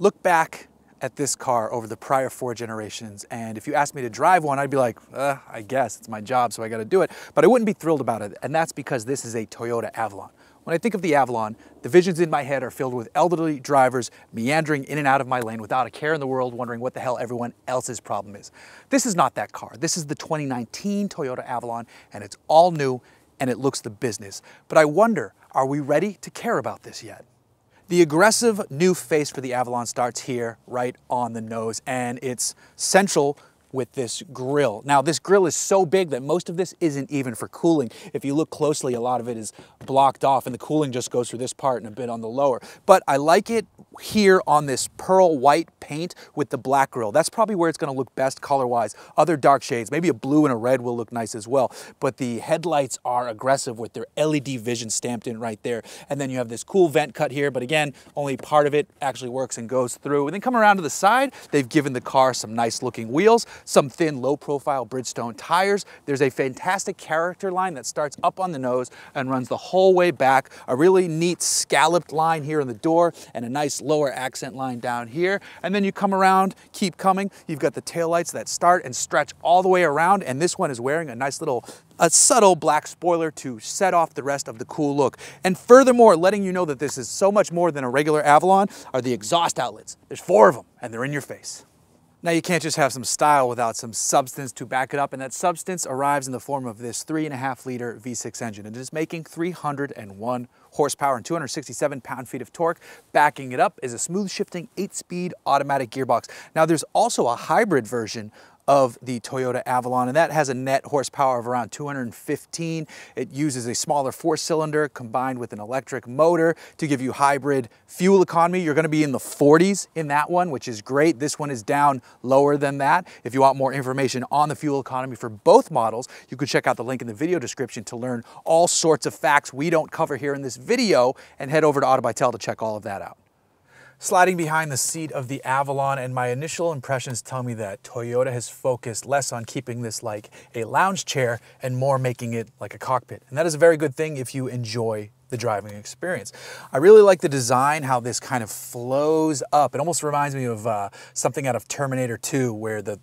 Look back at this car over the prior 4 generations, and if you asked me to drive one, I'd be like, I guess it's my job, so I gotta do it. But I wouldn't be thrilled about it, and that's because this is a Toyota Avalon. When I think of the Avalon, the visions in my head are filled with elderly drivers meandering in and out of my lane without a care in the world, wondering what the hell everyone else's problem is. This is not that car. This is the 2019 Toyota Avalon, and it's all new, and it looks the business. But I wonder, are we ready to care about this yet? The aggressive new face for the Avalon starts here, right on the nose, and it's central with this grille. Now, this grille is so big that most of this isn't even for cooling. If you look closely, a lot of it is blocked off, and the cooling just goes through this part and a bit on the lower. But I like it here on this pearl white paint with the black grille. That's probably where it's gonna look best color-wise. Other dark shades, maybe a blue and a red will look nice as well. But the headlights are aggressive with their LED vision stamped in right there. And then you have this cool vent cut here, but again, only part of it actually works and goes through. And then come around to the side, they've given the car some nice looking wheels, some thin, low-profile Bridgestone tires. There's a fantastic character line that starts up on the nose and runs the whole way back. A really neat scalloped line here in the door and a nice lower accent line down here. And then you come around, keep coming. You've got the taillights that start and stretch all the way around, and this one is wearing a nice little subtle black spoiler to set off the rest of the cool look. And furthermore, letting you know that this is so much more than a regular Avalon are the exhaust outlets. There's 4 of them, and they're in your face. Now, you can't just have some style without some substance to back it up, and that substance arrives in the form of this 3.5-liter V6 engine. It is making 301 horsepower and 267 pound-feet of torque. Backing it up is a smooth-shifting 8-speed automatic gearbox. Now, there's also a hybrid version of the Toyota Avalon, and that has a net horsepower of around 215. It uses a smaller 4-cylinder combined with an electric motor to give you hybrid fuel economy. You're gonna be in the 40s in that one, which is great. This one is down lower than that. If you want more information on the fuel economy for both models, you could check out the link in the video description to learn all sorts of facts we don't cover here in this video, and head over to Autobytel to check all of that out. Sliding behind the seat of the Avalon, and my initial impressions tell me that Toyota has focused less on keeping this like a lounge chair and more making it like a cockpit. And that is a very good thing if you enjoy the driving experience. I really like the design, how this kind of flows up. It almost reminds me of something out of Terminator 2 where the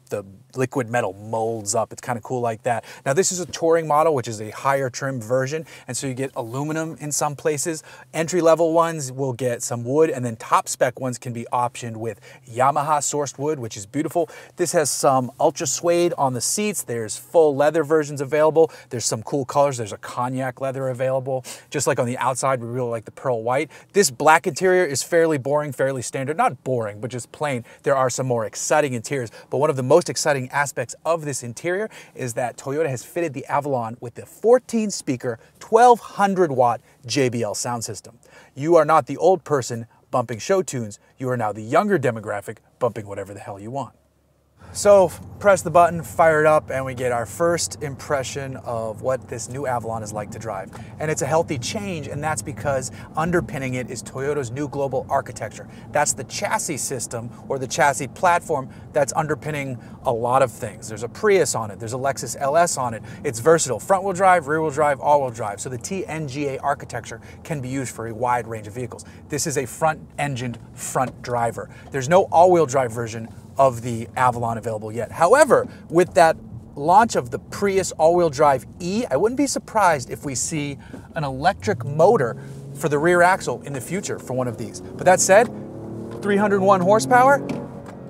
liquid metal molds up. It's kind of cool like that. Now, this is a touring model, which is a higher trim version, and so you get aluminum in some places. Entry-level ones will get some wood, and then top-spec ones can be optioned with Yamaha-sourced wood, which is beautiful. This has some ultra suede on the seats. There's full leather versions available. There's some cool colors. There's a cognac leather available. Just like on the outside, we really like the pearl white. This black interior is fairly boring, fairly standard. Not boring, but just plain. There are some more exciting interiors, but one of the most exciting aspects of this interior is that Toyota has fitted the Avalon with the 14-speaker, 1,200-watt JBL sound system. You are not the old person bumping show tunes. You are now the younger demographic bumping whatever the hell you want. So press the button, fire it up, and we get our first impression of what this new Avalon is like to drive. And it's a healthy change, and that's because underpinning it is Toyota's new global architecture. That's the chassis system, or the chassis platform, that's underpinning a lot of things. There's a Prius on it, there's a Lexus LS on it. It's versatile, front-wheel drive, rear-wheel drive, all-wheel drive. So the TNGA architecture can be used for a wide range of vehicles. This is a front-engined front driver. There's no all-wheel drive version of the Avalon available yet. However, with that launch of the Prius all-wheel drive E, I wouldn't be surprised if we see an electric motor for the rear axle in the future for one of these. But that said, 301 horsepower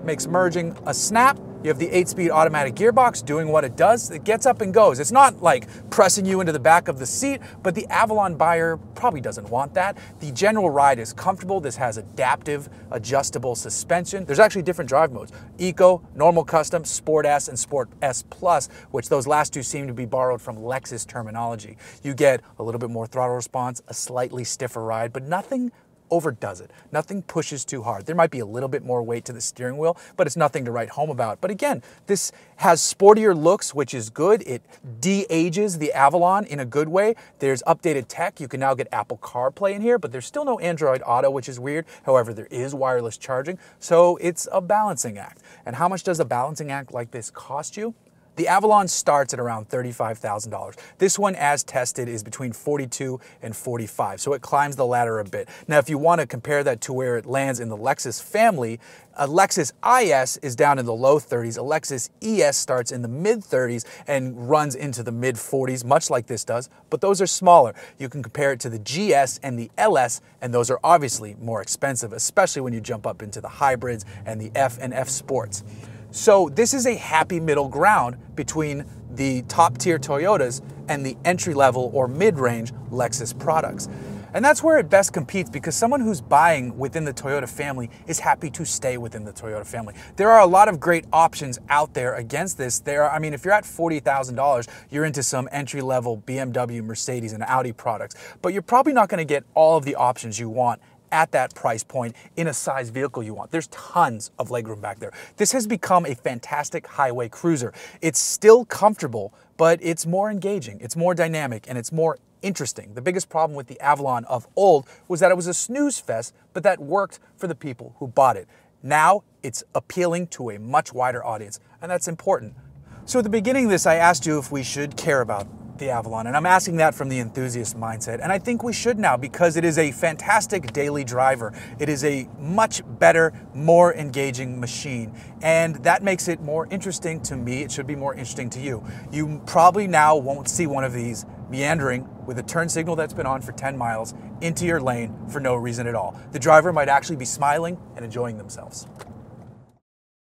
makes merging a snap. You have the 8-speed automatic gearbox doing what it does. It gets up and goes. It's not like pressing you into the back of the seat, but the Avalon buyer probably doesn't want that. The general ride is comfortable. This has adaptive, adjustable suspension. There's actually different drive modes: Eco, Normal Custom, Sport S, and Sport S Plus, which those last two seem to be borrowed from Lexus terminology. You get a little bit more throttle response, a slightly stiffer ride, but nothing overdoes it. Nothing pushes too hard. There might be a little bit more weight to the steering wheel, but it's nothing to write home about. But again, this has sportier looks, which is good. It de-ages the Avalon in a good way. There's updated tech. You can now get Apple CarPlay in here, but there's still no Android Auto, which is weird. However, there is wireless charging, so it's a balancing act. And how much does a balancing act like this cost you? The Avalon starts at around $35,000. This one, as tested, is between $42,000 and $45,000, so it climbs the ladder a bit. Now, if you want to compare that to where it lands in the Lexus family, a Lexus IS is down in the low 30s, a Lexus ES starts in the mid 30s and runs into the mid 40s, much like this does, but those are smaller. You can compare it to the GS and the LS, and those are obviously more expensive, especially when you jump up into the hybrids and the F and F Sports. So this is a happy middle ground between the top tier Toyotas and the entry level or mid-range Lexus products. And that's where it best competes, because someone who's buying within the Toyota family is happy to stay within the Toyota family. There are a lot of great options out there against this. I mean, if you're at $40,000, you're into some entry-level BMW, Mercedes, and Audi products, but you're probably not going to get all of the options you want at that price point in a size vehicle you want. There's tons of legroom back there. This has become a fantastic highway cruiser. It's still comfortable, but it's more engaging, it's more dynamic, and it's more interesting. The biggest problem with the Avalon of old was that it was a snooze fest, but that worked for the people who bought it. Now it's appealing to a much wider audience, and that's important. So at the beginning of this, I asked you if we should care about the Avalon, and I'm asking that from the enthusiast mindset, and I think we should now, because it is a fantastic daily driver. It is a much better, more engaging machine, and that makes it more interesting to me. It should be more interesting to you. You probably now won't see one of these meandering with a turn signal that's been on for 10 miles into your lane for no reason at all. The driver might actually be smiling and enjoying themselves.